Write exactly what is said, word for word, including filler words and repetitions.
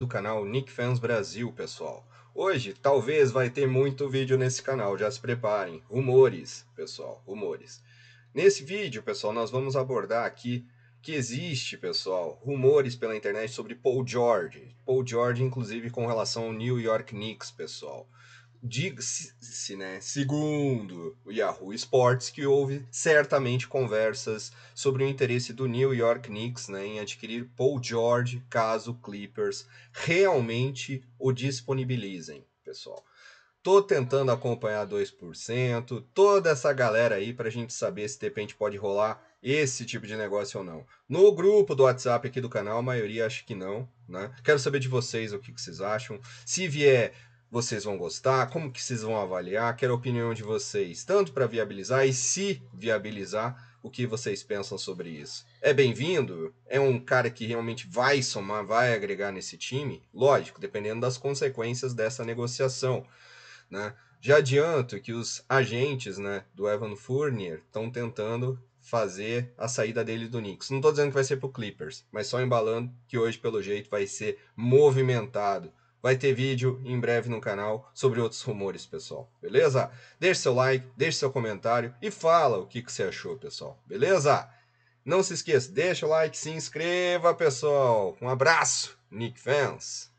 do canal Knicks Fans Brasil, pessoal. Hoje, talvez, vai ter muito vídeo nesse canal, já se preparem. Rumores, pessoal, rumores. Nesse vídeo, pessoal, nós vamos abordar aqui que existe, pessoal, rumores pela internet sobre Paul George. Paul George, inclusive, com relação ao New York Knicks, pessoal. Diga-se, né, segundo o Yahoo Sports, que houve certamente conversas sobre o interesse do New York Knicks, né, em adquirir Paul George caso Clippers realmente o disponibilizem, pessoal. Tô tentando acompanhar dois por cento, toda essa galera aí, pra gente saber se de repente pode rolar esse tipo de negócio ou não. No grupo do WhatsApp aqui do canal, a maioria acha que não, né? Quero saber de vocês o que vocês acham. Se vier, vocês vão gostar? Como que vocês vão avaliar? Quero a opinião de vocês, tanto para viabilizar e se viabilizar, o que vocês pensam sobre isso. É bem-vindo? É um cara que realmente vai somar, vai agregar nesse time? Lógico, dependendo das consequências dessa negociação, né? Já adianto que os agentes, né, do Evan Furnier estão tentando fazer a saída dele do Knicks. Não estou dizendo que vai ser para o Clippers, mas só embalando que hoje, pelo jeito, vai ser movimentado. Vai ter vídeo em breve no canal sobre outros rumores, pessoal, beleza? Deixe seu like, deixe seu comentário e fala o que, que você achou, pessoal, beleza? Não se esqueça, deixa o like, se inscreva, pessoal. Um abraço, Knicks Fans!